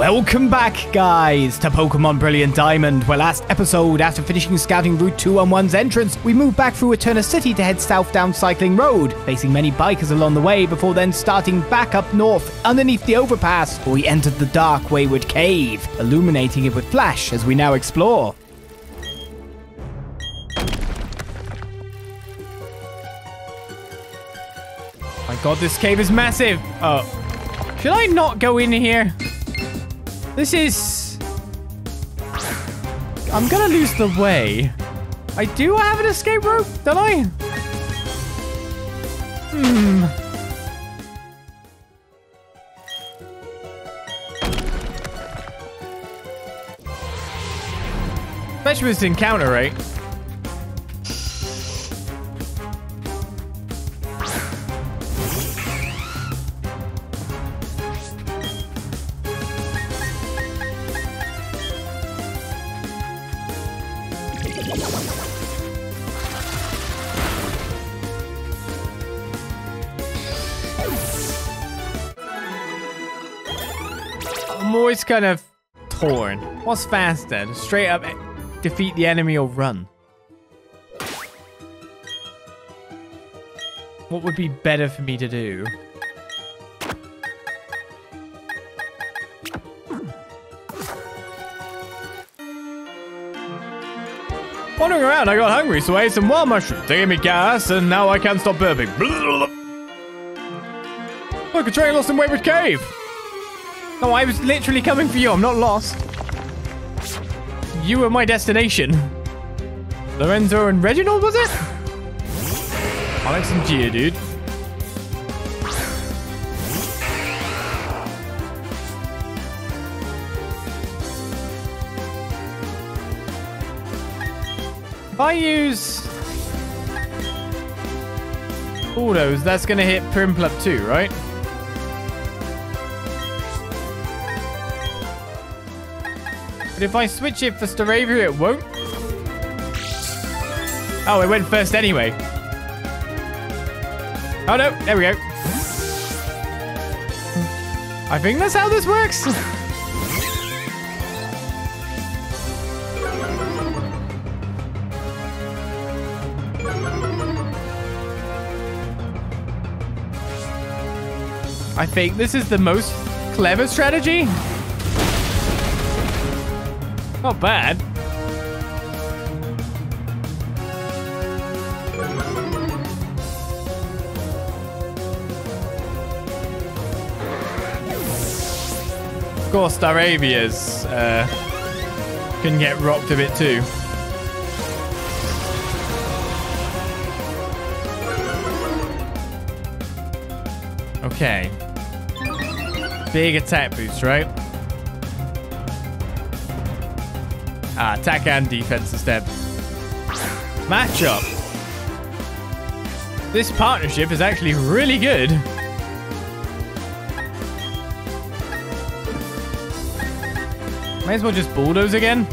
Welcome back, guys, to Pokémon Brilliant Diamond, where last episode, after finishing scouting Route 2 on one's entrance, we moved back through Eterna City to head south down Cycling Road, facing many bikers along the way before then starting back up north, underneath the overpass, where we entered the dark Wayward Cave, illuminating it with flash as we now explore. My god, this cave is massive! Oh. Should I not go in here? This is... I'm gonna lose the way. I do have an escape rope, don't I? Especially with this encounter, right? I'm always kind of torn. What's faster? Straight up defeat the enemy or run? What would be better for me to do? Wandering around, I got hungry, so I ate some wild mushrooms. They gave me gas, and now I can't stop burping. Look, a train lost in Wayward Cave! No, I was literally coming for you. I'm not lost. You were my destination. Lorenzo and Reginald, was it? Alex and Geodude. If I use autos, that's going to hit Prinplup too, right? But if I switch it for Staravia, it won't. Oh, it went first anyway. Oh no, there we go. I think that's how this works. I think this is the most clever strategy. Not bad. Of course, Daravia's can get rocked a bit too. Okay. Big attack boost, right? Attack and defense instead. Matchup. This partnership is actually really good. Might as well just bulldoze again.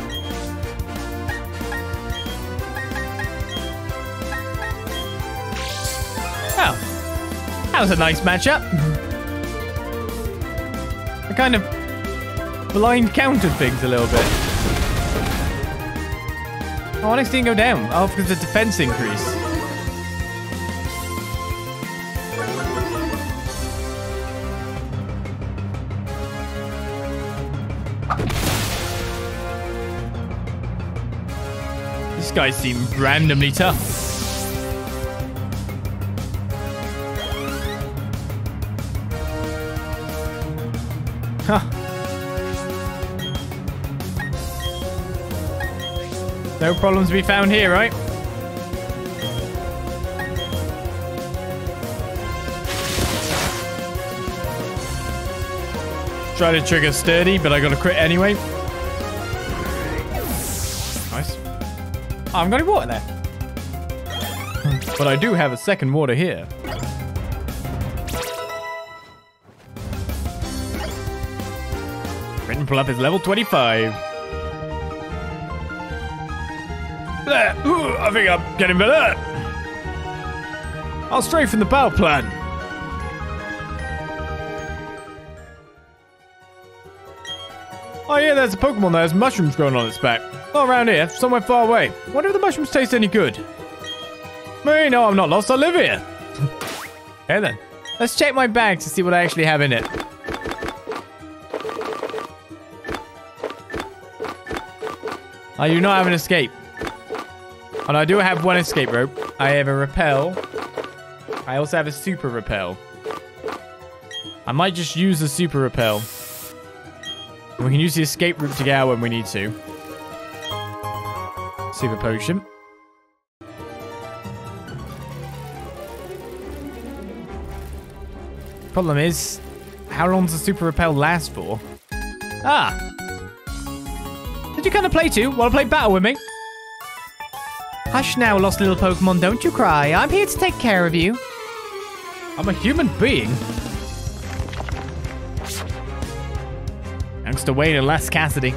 Oh. That was a nice matchup. I kind of blind countered things a little bit. Oh, Onyx didn't go down. Oh, because the defense increase. This guy seemed randomly tough. Huh. No problems to be found here, right? Try to trigger sturdy, but I got a crit anyway. Nice. Oh, I haven't got any water there. But I do have a second water here. Prinplup is level 25. Ooh, I think I'm getting better. I'll stray from the battle plan. Oh yeah, there's a Pokemon that has mushrooms growing on its back. Oh, around here, somewhere far away. Wonder if the mushrooms taste any good. Me? No, I'm not lost. I live here. Hey then. Let's check my bag to see what I actually have in it. I do not have an escape. And I do have one escape rope. I have a rappel. I also have a super rappel. I might just use the super rappel. We can use the escape route to get out when we need to. Super potion. Problem is, how long does the super rappel last for? Ah! Did you kind of play too? Want to play battle with me? Hush now, lost little Pokemon, don't you cry. I'm here to take care of you. I'm a human being. Thanks to Wade and Les Cassidy.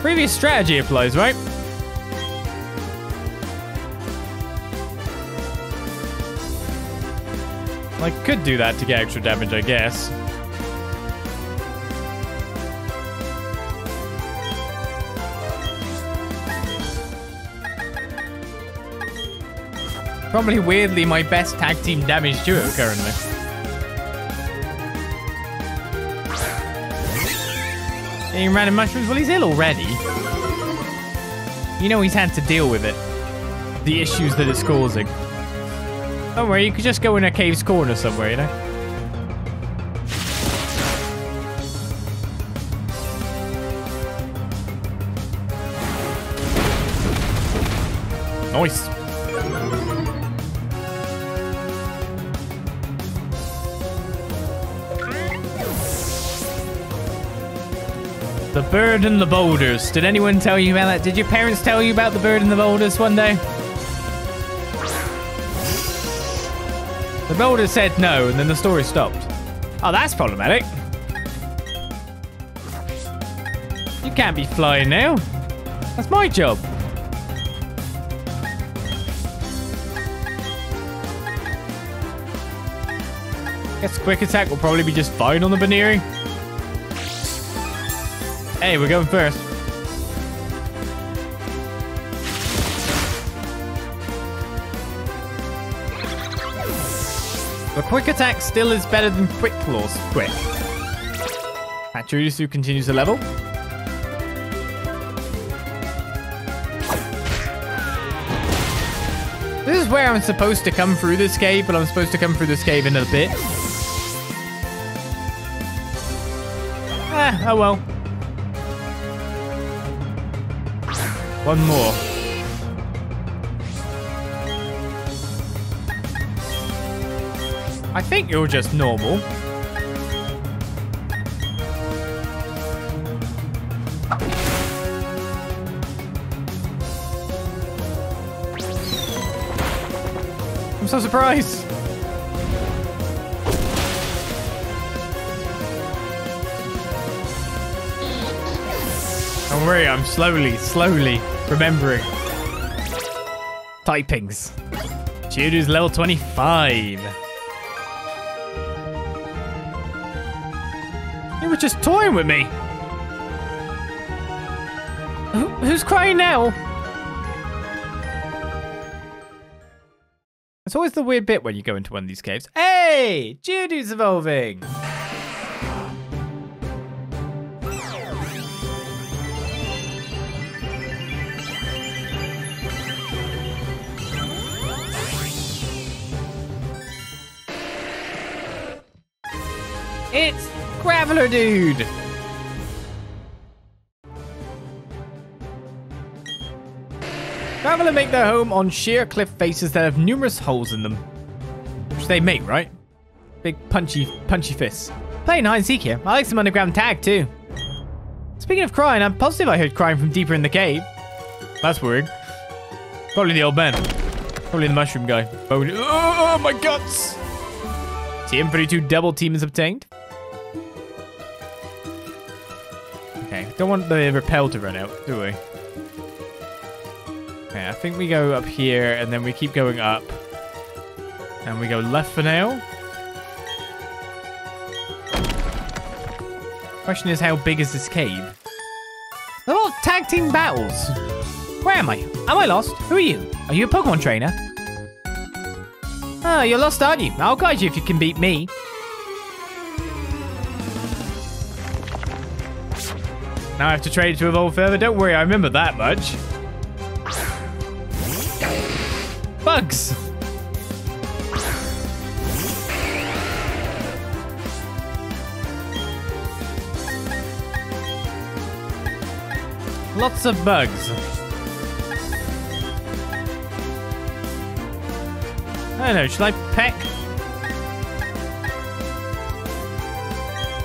Previous strategy applies, right? I could do that to get extra damage, I guess. Probably weirdly my best tag team damage duo currently. He ran in mushrooms? Well, he's ill already. You know he's had to deal with it. The issues that it's causing. Don't worry, you could just go in a cave's corner somewhere, you know? Nice. The bird and the boulders. Did anyone tell you about that? Did your parents tell you about the bird and the boulders one day? The boulder said no, and then the story stopped. Oh, that's problematic. You can't be flying now. That's my job. Guess quick attack will probably be just fine on the Baneri. Hey, we're going first. But quick attack still is better than quick claws. Quick. Pachirisu continues the level. This is where I'm supposed to come through this cave, but I'm supposed to come through this cave in a bit. Ah, oh well. One more. I think you're just normal. I'm so surprised. Don't worry, I'm slowly remembering typings. Geodude's level 25. They were just toying with me. Who's crying now? It's always the weird bit when you go into one of these caves. Hey! Geodude's evolving! It's Graveler dude! Graveler make their home on sheer cliff faces that have numerous holes in them. Which they make, right? Big punchy fists. Playing hide and seek here. I like some underground tag too. Speaking of crying, I'm positive I heard crying from deeper in the cave. That's worrying. Probably the old man. Probably the mushroom guy. Oh my guts! TM32 double team is obtained. Don't want the rappel to run out, do we? Okay, I think we go up here, and then we keep going up. And we go left for now. Question is, how big is this cave? They're all tag team battles. Where am I? Am I lost? Who are you? Are you a Pokemon trainer? Ah, you're lost, aren't you? I'll guide you if you can beat me. Now I have to trade to evolve further. Don't worry, I remember that much. Bugs! Lots of bugs. I don't know, should I peck?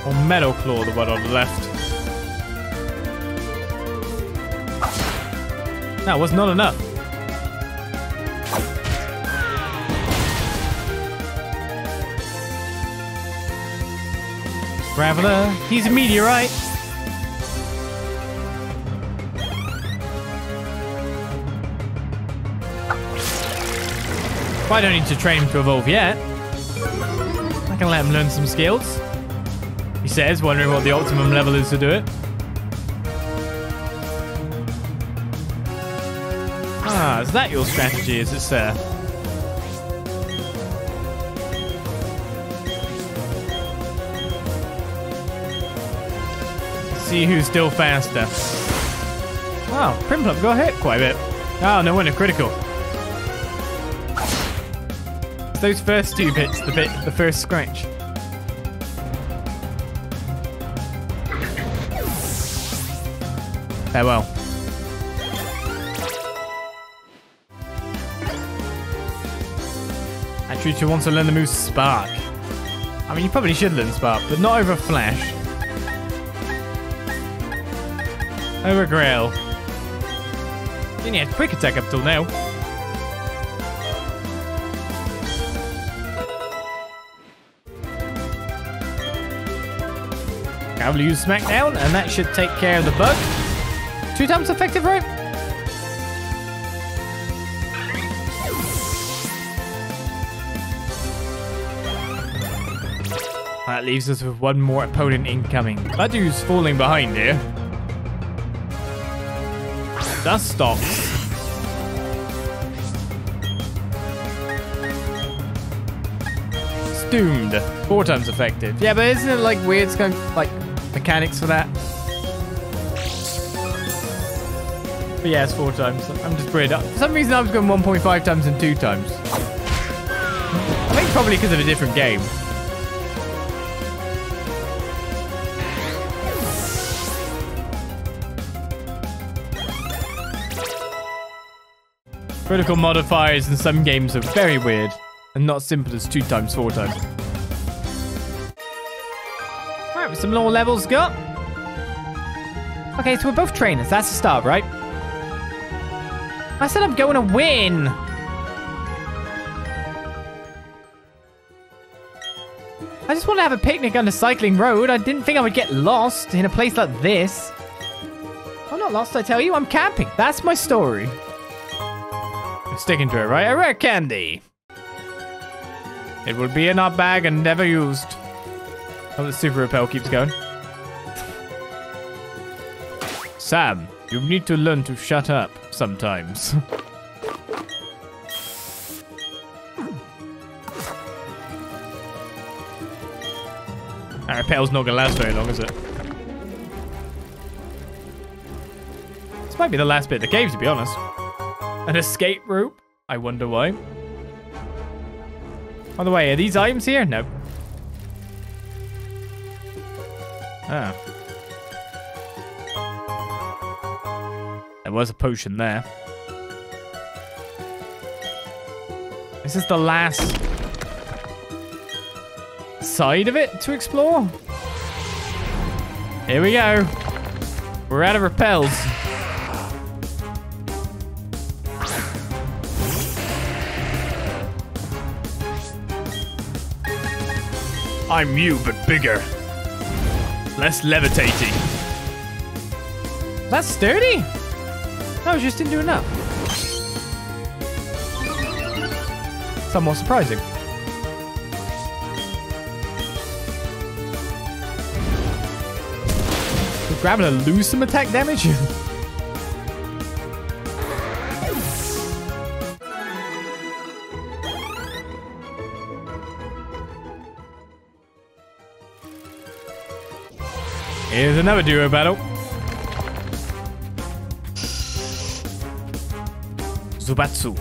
Or metal claw, the one on the left. That was not enough. Graveler, he's a meteorite. But I don't need to train him to evolve yet. I can let him learn some skills. He says, wondering what the optimum level is to do it. Ah, is that your strategy? Is it, sir? See who's still faster. Wow, Prinplup got hit quite a bit. Oh, no wonder critical. It's those first two bits, the first scratch. Farewell. Actually, you want to learn the move Spark. I mean, you probably should learn Spark, but not over Flash. Over Grail. Didn't he have quick attack up till now? I will use Smackdown, and that should take care of the bug. 2 times effective, right? That leaves us with one more opponent incoming. That dude's falling behind here. Dust stops. It's doomed. 4 times effective. Yeah, but isn't it like weird kind of, like mechanics for that? But yeah, it's 4 times. I'm just worried. For some reason I was going 1.5 times and 2 times. I think probably because of a different game. Critical modifiers in some games are very weird and not simple as 2 times, 4 times. Alright, with some more levels got. Okay, so we're both trainers. That's the start, right? I said I'm going to win! I just want to have a picnic on the Cycling Road. I didn't think I would get lost in a place like this. I'm not lost, I tell you. I'm camping. That's my story. Sticking to it, right? A rare candy. It will be in our bag and never used. Oh, the super repel keeps going. Sam, you need to learn to shut up sometimes. That repel's not gonna last very long, is it? This might be the last bit of the cave, to be honest. An escape route? I wonder why. By the way, are these items here? No. Ah. There was a potion there. This is the last side of it to explore. Here we go. We're out of repels. I'm you, but bigger. Less levitating. That's sturdy? I was just didn't do enough. somewhat surprising. Did Graveler lose some attack damage? Here's another duo battle. Zubatsu.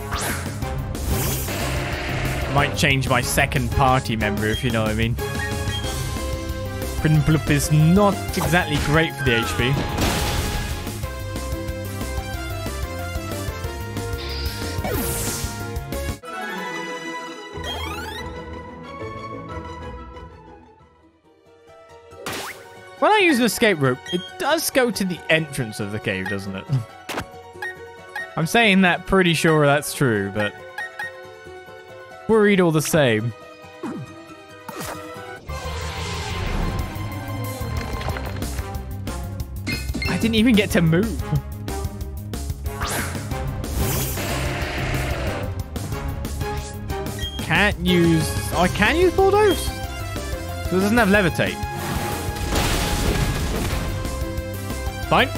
Might change my second party member, if you know what I mean. Prinplup is not exactly great for the HP. When I use an escape rope, it does go to the entrance of the cave, doesn't it? I'm saying that pretty sure that's true, but worried all the same. I didn't even get to move. Can't use... Oh, I can use Bulldoze? So it doesn't have Levitate. Fine.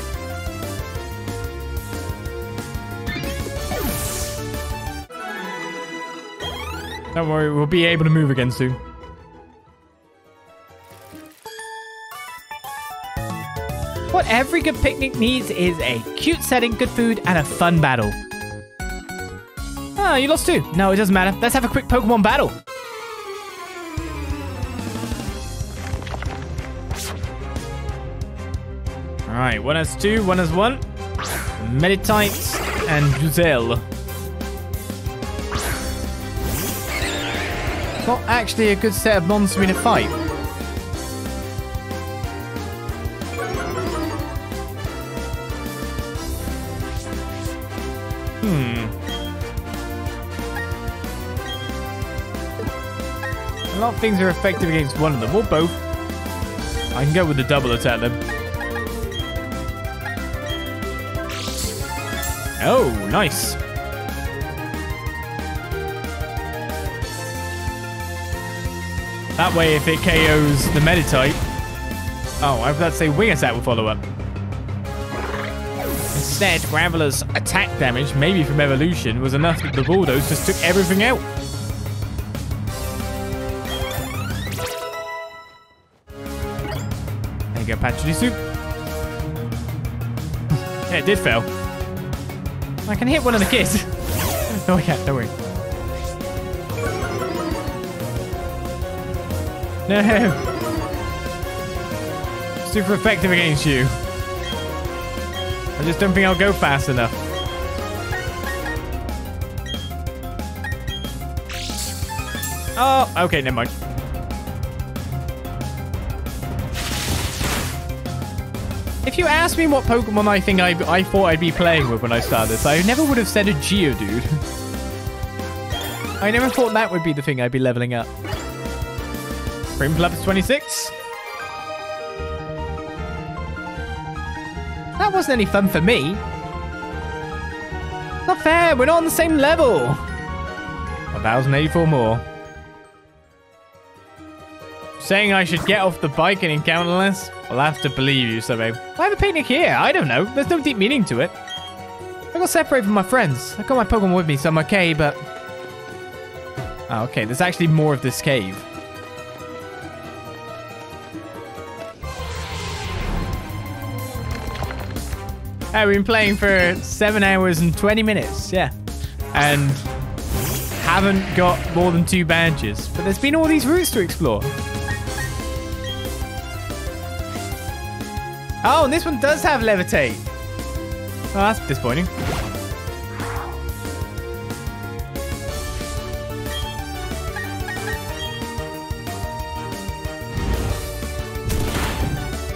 Don't worry, we'll be able to move again soon. What every good picnic needs is a cute setting, good food, and a fun battle. Ah, you lost too. No, it doesn't matter. Let's have a quick Pokemon battle. Alright, one has two, one has one. Meditite and Giselle. Not actually a good set of mons to win a fight. A lot of things are effective against one of them, or both. I can go with the double attack then. Oh, nice. That way, if it KOs the Meditite... Oh, I was about to say Wing Attack will follow up. Instead, Graveler's attack damage, maybe from Evolution, was enough that the Bulldoze just took everything out. There you go, Pachirisu. Yeah, it did fail. I can hit one of the kids. Oh yeah, don't worry. No! Super effective against you. I just don't think I'll go fast enough. Oh, okay, never mind. If you asked me what Pokemon I think I thought I'd be playing with when I started this, I never would have said a Geodude. I never thought that would be the thing I'd be leveling up. Prinplup is 26. That wasn't any fun for me. Not fair, we're not on the same level. 1,084 more. Saying I should get off the bike and encounter less? I'll have to believe you, Sobe. Why have a picnic here? I don't know. There's no deep meaning to it. I got separated from my friends. I got my Pokemon with me, so I'm okay, but... Oh, okay, there's actually more of this cave. We've been playing for 7 hours and 20 minutes, yeah. And haven't got more than 2 badges. But there's been all these routes to explore. Oh, and this one does have Levitate. Oh, that's disappointing.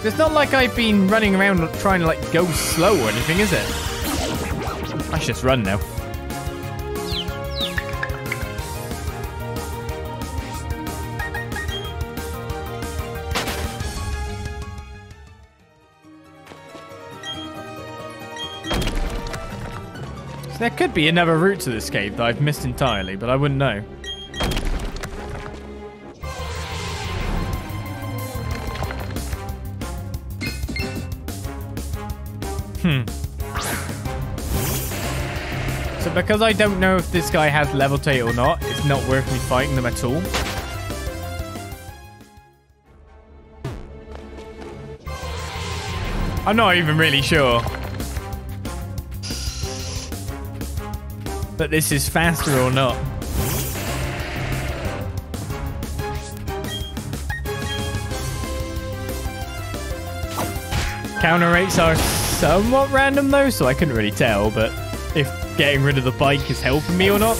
It's not like I've been running around trying to, like, go slow or anything, is it? I should just run now. So there could be another route to this cave that I've missed entirely, but I wouldn't know. So because I don't know if this guy has Levitate or not, it's not worth me fighting them at all. I'm not even really sure. But this is faster or not. Counter rates are somewhat random though, so I couldn't really tell, but if getting rid of the bike is helping me or not.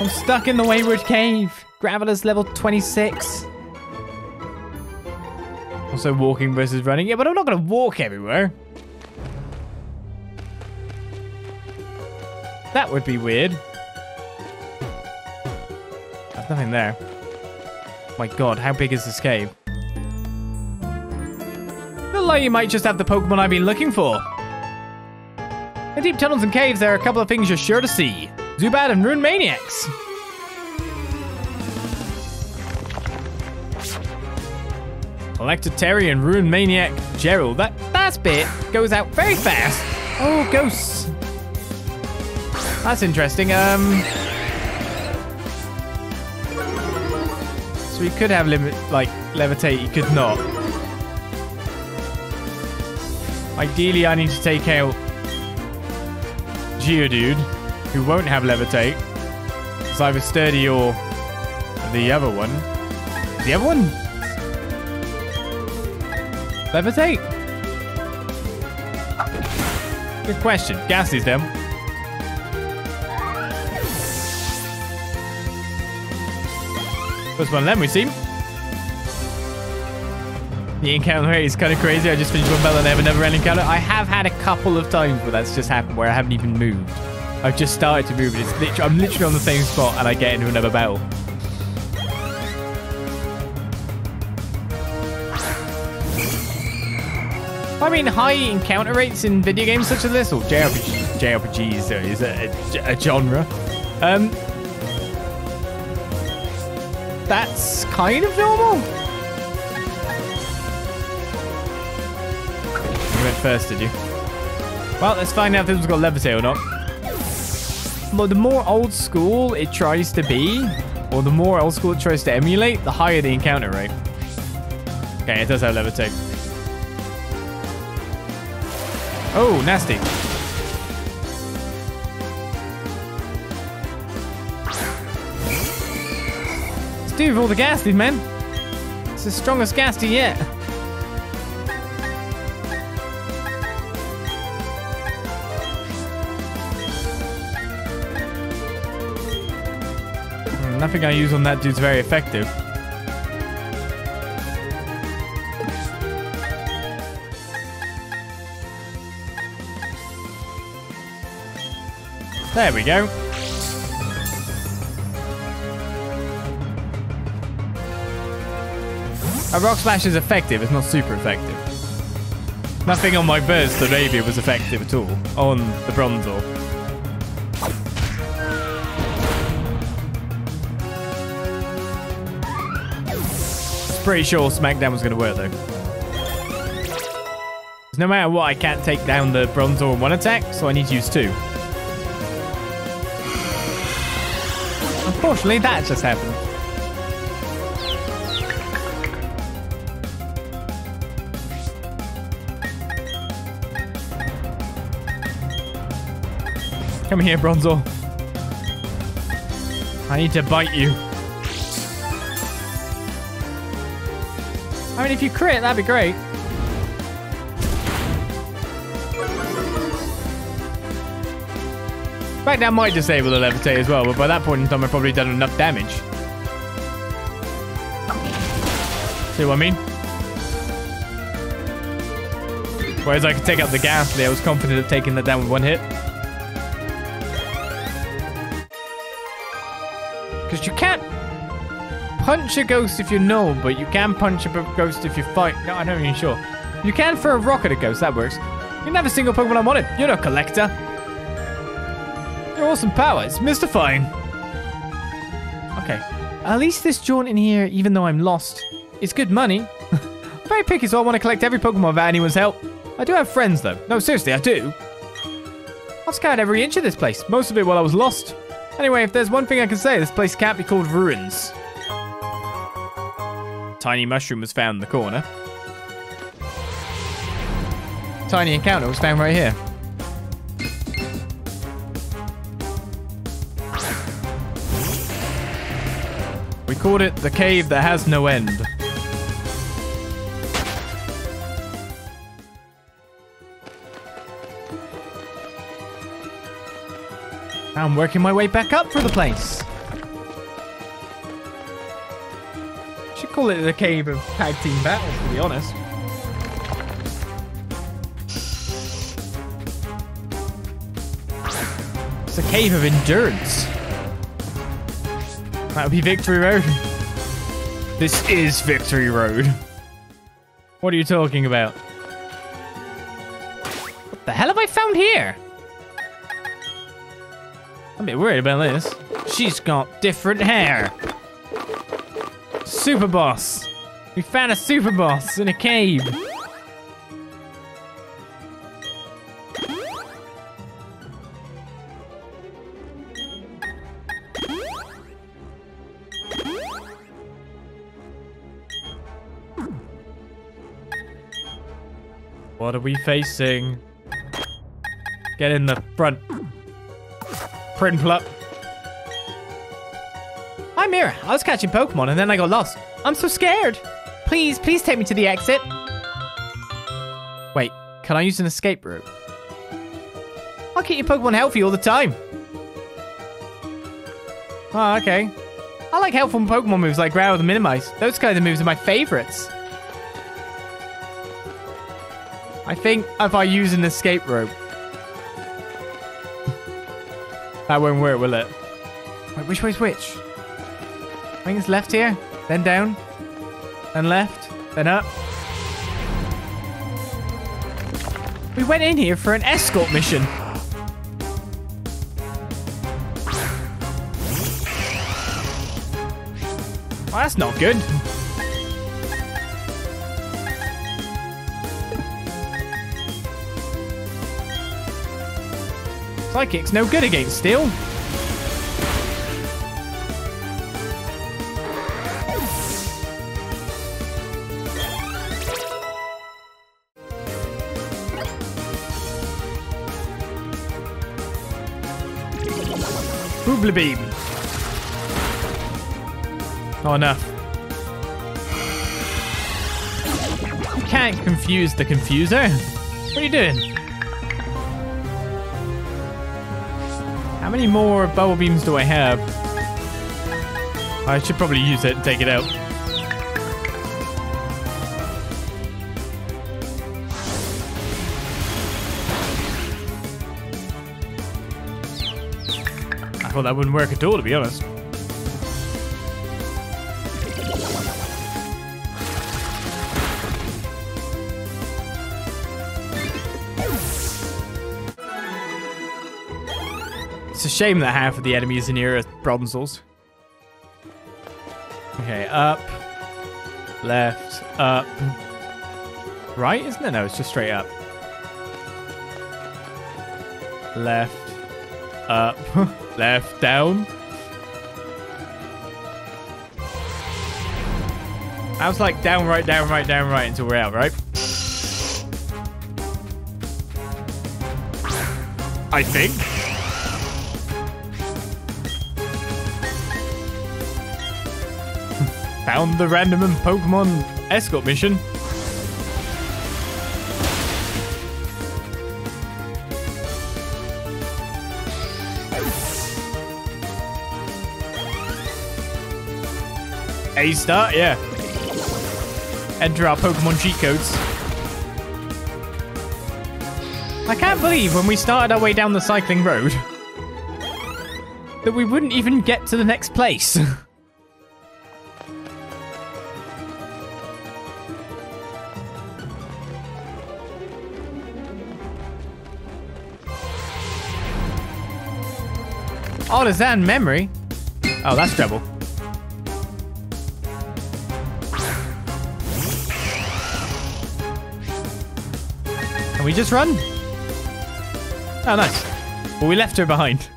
I'm stuck in the Wayward Cave. Graveler's level 26. Also walking versus running. Yeah, but I'm not going to walk everywhere. That would be weird. There's nothing there. My god, how big is this cave? Like you might just have the Pokemon I've been looking for. In deep tunnels and caves, there are a couple of things you're sure to see. Zubat and Rune Maniacs. Electateri and Rune Maniac Gerald. That bit goes out very fast. Oh, ghosts. That's interesting. So he could have levitate, he could not. Ideally, I need to take out Geodude, who won't have Levitate. It's either Sturdy or the other one. The other one? Levitate? Good question. Gastly's them. First one of them we've seen. The encounter rate is kind of crazy. I just finished one battle and I have another encounter. I have had a couple of times where that's just happened, where I haven't even moved. I've just started to move, and it's literally, I'm literally on the same spot, and I get into another battle. I mean, high encounter rates in video games such as this, or JRPGs is a genre. That's kind of normal. First, did you? Well, let's find out if this one's got Levitate or not. Well, the more old school it tries to be, or the more old school it tries to emulate, the higher the encounter rate. Okay, it does have Levitate. Oh, nasty. Let's do with all the Gastly, man. It's the strongest Gastly yet. Nothing I use on that dude's very effective. There we go. A rock splash is effective, it's not super effective. Nothing on my bird Staravia was effective at all on the Bronzor. Pretty sure Smackdown was going to work though. No matter what, I can't take down the Bronzor in one attack, so I need to use two. Unfortunately, that just happened. Come here, Bronzor. I need to bite you. I mean, if you crit, that'd be great. Fact, that might disable the Levitate as well, but by that point in time, I've probably done enough damage. See what I mean? Whereas I could take out the Gastly, I was confident of taking that down with one hit. Because you can't punch a ghost if you're normal, but you can punch a ghost if you fight. No, I'm not even sure. You can throw a rock at a ghost, that works. You can have a single Pokemon I wanted. You're no collector. You're awesome power. It's mystifying. Okay. At least this jaunt in here, even though I'm lost, is good money. Very picky, so I want to collect every Pokemon without anyone's help. I do have friends, though. No, seriously, I do. I've scoured every inch of this place, most of it while I was lost. Anyway, if there's one thing I can say, this place can't be called ruins. Tiny mushroom was found in the corner. Tiny encounter was found right here. We called it the cave that has no end. I'm working my way back up through the place. Should call it the cave of tag team battles, to be honest. It's a cave of endurance. That would be Victory Road. This is Victory Road. What are you talking about? What the hell have I found here? I'm a bit worried about this. She's got different hair. Super boss. We found a super boss in a cave. What are we facing? Get in the front. Prinplup. Hi, Mira. I was catching Pokemon and then I got lost. I'm so scared. Please, please take me to the exit. Wait, can I use an escape route? I'll keep your Pokemon healthy all the time. Oh, okay. I like helpful Pokemon moves like Growl and Minimize. Those kinds of moves are my favorites. I think if I use an escape route, that won't work, will it? Wait, which way's which? I think it's left here, then down, then left, then up. We went in here for an escort mission. Well, that's not good. Psychic's no good against steel. Boobly beam. Not enough. You can't confuse the confuser. What are you doing? How many more bubble beams do I have? I should probably use it and take it out. I thought that wouldn't work at all, to be honest. Shame that half of the enemies in here are Bronzors. Okay, up, left, up, right, isn't it? No, it's just straight up. Left, up, left, down. I was like down, right until we're out, right? I think. Found the random and Pokemon escort mission. A star, yeah. Enter our Pokemon cheat codes. I can't believe when we started our way down the cycling road that we wouldn't even get to the next place. Olizandri memory. Oh, that's trouble. we just run? Oh, nice. Well, we left her behind.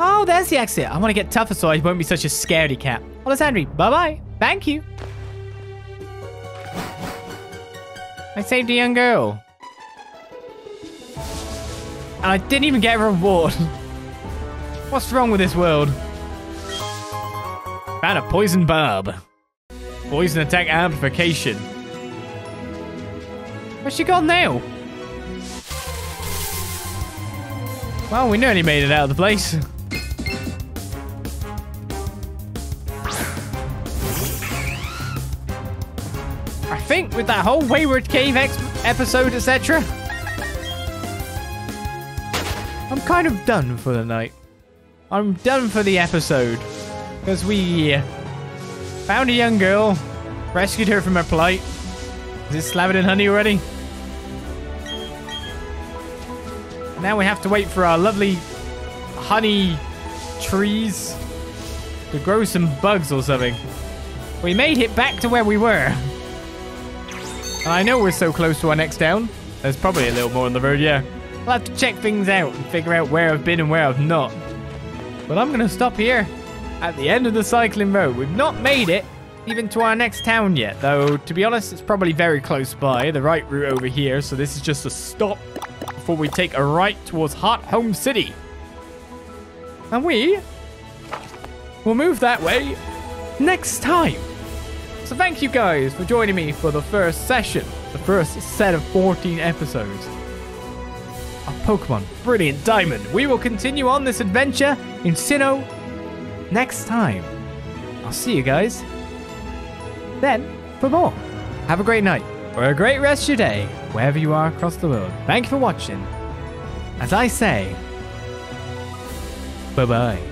Oh, there's the exit. I want to get tougher so I won't be such a scaredy cat. Olizandri, bye-bye. Thank you. I saved a young girl. And I didn't even get a reward. What's wrong with this world? Found a poison barb. Poison attack amplification. Where's she gone now? Well, we nearly made it out of the place. I think with that whole Wayward Cave episode, etc., I'm kind of done for the night. I'm done for the episode. Because we found a young girl, rescued her from her plight. Is it slathered in honey already? Now we have to wait for our lovely honey trees to grow some bugs or something. We made it back to where we were. And I know we're so close to our next town. There's probably a little more on the road, yeah. I'll have to check things out and figure out where I've been and where I've not. But I'm going to stop here. At the end of the cycling road, we've not made it even to our next town yet, though to be honest, it's probably very close by, the right route over here, so this is just a stop before we take a right towards Hot Home City. And we will move that way next time. So thank you guys for joining me for the first session, the first set of 14 episodes of Pokemon Brilliant Diamond. We will continue on this adventure in Sinnoh next time. I'll see you guys then for more. Have a great night or a great rest of your day wherever you are across the world. Thank you for watching. As I say, bye-bye.